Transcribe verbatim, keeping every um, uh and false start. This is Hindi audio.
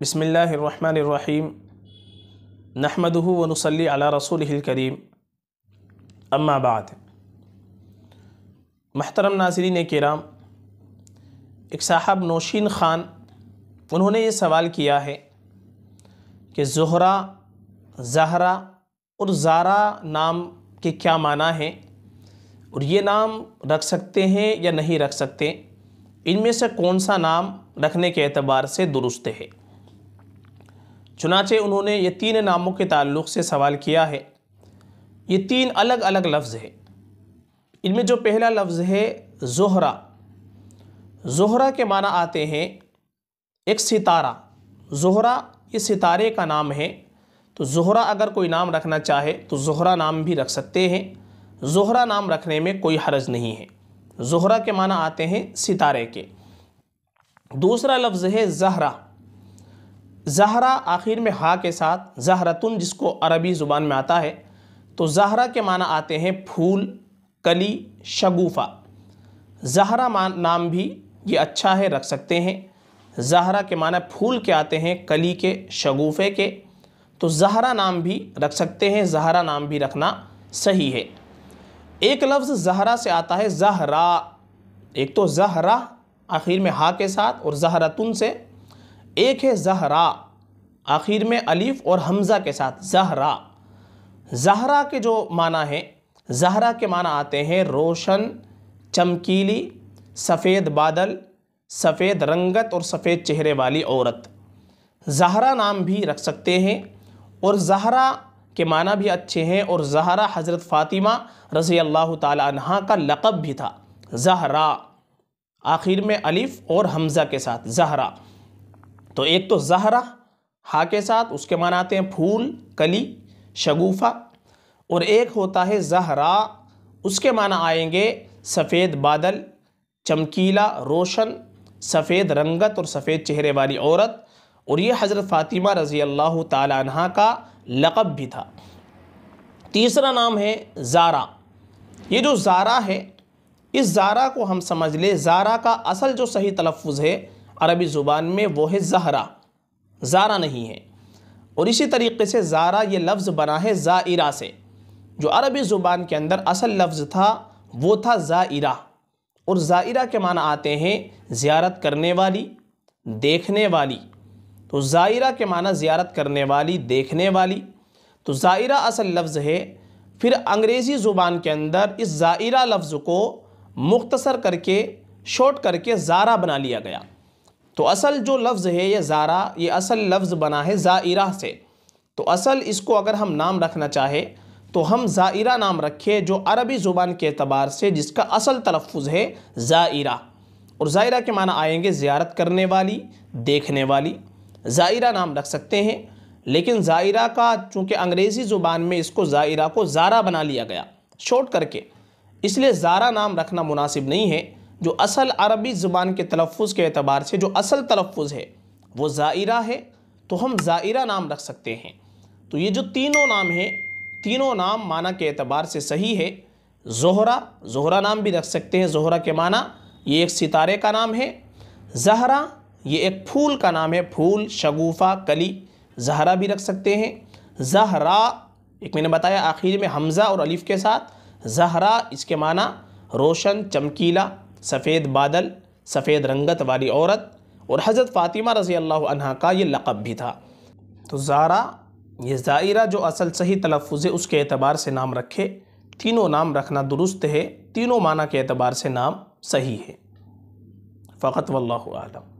बिस्मिल्लाहिर्रहमानिर्रहीम नहमदुहु व नुसल्ली अला रसूलिहिल करीम। अम्मा बाद, महतरम नाज़रीन किराम, एक साहब नौशीन ख़ान उन्होंने ये सवाल किया है कि ज़ुहरा, ज़हरा और ज़ारा नाम के क्या माना है और ये नाम रख सकते हैं या नहीं रख सकते, इनमें से कौन सा नाम रखने के एतबार से दुरुस्त है। चुनाचे उन्होंने ये तीन नामों के ताल्लुक़ से सवाल किया है। ये तीन अलग अलग लफ्ज़ है। इनमें जो पहला लफ्ज़ है ज़ुहरा, ज़ुहरा के माना आते हैं एक सितारा। ज़ुहरा ये सितारे का नाम है, तो ज़ुहरा अगर कोई नाम रखना चाहे तो ज़ुहरा नाम भी रख सकते हैं। ज़ुहरा नाम रखने में कोई हरज नहीं है। ज़ुहरा के माना आते हैं सितारे के। दूसरा लफ्ज़ है ज़हरा। ज़हरा आखिर में हा के साथ ज़हरतुन, जिसको अरबी ज़ुबान में आता है, तो ज़हरा के माना आते हैं फूल, कली, शगुफ़ा। ज़हरा नाम भी ये अच्छा है, रख सकते हैं। ज़हरा के माना फूल के आते हैं, कली के, शगुफ़े के, तो ज़हरा नाम भी रख सकते हैं। ज़हरा नाम भी रखना सही है। एक लफ्ज़ ज़हरा से आता है ज़हरा। एक तो ज़हरा आखिर में हा के साथ और ज़हरतुन से, एक है ज़हरा आखिर में अलीफ़ और हमज़ा के साथ ज़हरा। ज़हरा के जो माना है, ज़हरा के माना आते हैं रोशन, चमकीली, सफ़ेद बादल, सफ़ेद रंगत और सफ़ेद चेहरे वाली औरत। ज़हरा नाम भी रख सकते हैं और ज़हरा के माना भी अच्छे हैं। और ज़हरा हज़रत फ़ातिमा रज़ी अल्लाह ताला अन्हा का लक़ब भी था। ज़हरा आखिर में अलिफ़ और हमज़ा के साथ ज़हरा। तो एक तो ज़हरा हा के साथ, उसके माना आते हैं फूल, कली, शगुफ़ा, और एक होता है ज़हरा, उसके माना आएंगे सफ़ेद बादल, चमकीला, रोशन, सफ़ेद रंगत और सफ़ेद चेहरे वाली औरत। और ये हज़रत फ़ातिमा रज़ी अल्लाह ताला अन्हा का लक़ब भी था। तीसरा नाम है ज़ारा। ये जो ज़ारा है, इस ज़ारा को हम समझ ले, ज़ारा का असल जो सही तलफ़ुज़ है अरबी ज़ुबान में वो है ज़हरा, ज़ारा नहीं है। और इसी तरीक़े से ज़ारा ये लफ्ज़ बना है ज़ाइरा से। जो अरबी ज़ुबान के अंदर असल लफ्ज़ था वो था ज़ाइरा, और ज़ाइरा के माना आते हैं ज़ियारत करने वाली, देखने वाली। तो ज़ाइरा के माना ज़ियारत करने वाली, देखने वाली, तो ज़ाइरा असल लफ्ज़ है। फिर अंग्रेज़ी ज़ुबान के अंदर इस ज़ाइरा लफ्ज़ को मुख्तसर करके, शॉर्ट करके ज़ारा बना लिया गया। तो असल जो लफ्ज़ है ये ज़ारा, ये असल लफ्ज़ बना है ज़ाइरा से। तो असल इसको अगर हम नाम रखना चाहे तो हम ज़ाइरा नाम रखें, जो अरबी ज़ुबान के अतबार से जिसका असल तलफ़ुज़ है ज़ाइरा। और ज़ाइरा के माना आएंगे ज़ियारत करने वाली, देखने वाली। ज़ाइरा नाम रख सकते हैं, लेकिन ज़ाइरा का चूँकि अंग्रेज़ी ज़ुबान में इसको ज़ाइरा को ज़ारा बना लिया गया शॉर्ट करके, इसलिए ज़ारा नाम रखना मुनासिब नहीं है। जो असल अरबी ज़ुबान के तलफ़ुज़ के एतबार से जो असल तलफ़ुज़ है वो ज़ाइरा है, तो हम ज़ाइरा नाम रख सकते हैं। तो ये जो तीनों नाम हैं, तीनों नाम माना के एतबार से सही है। ज़ुहरा, ज़ुहरा नाम भी रख सकते हैं। ज़ुहरा के माना ये एक सितारे का नाम है। ज़हरा ये एक फूल का नाम है, फूल, शगुफ़ा, कली, ज़हरा भी रख सकते हैं। ज़हरा एक मैंने बताया आखिर में हमज़ा और अलिफ़ के साथ ज़हरा, इसके माना रोशन, चमकीला, सफ़ेद बादल, सफ़ेद रंगत वाली औरत। और हज़रत फ़ातिमा रज़ी अल्लाह अन्हा का ये लक़ब भी था। तो ज़ारा ये ज़ाइरा जो असल सही तलफ़ुज़ है उसके एतबार से नाम रखे। तीनों नाम रखना दुरुस्त है, तीनों माना के एतबार से नाम सही है। फ़क़त वल्लाहु आलम।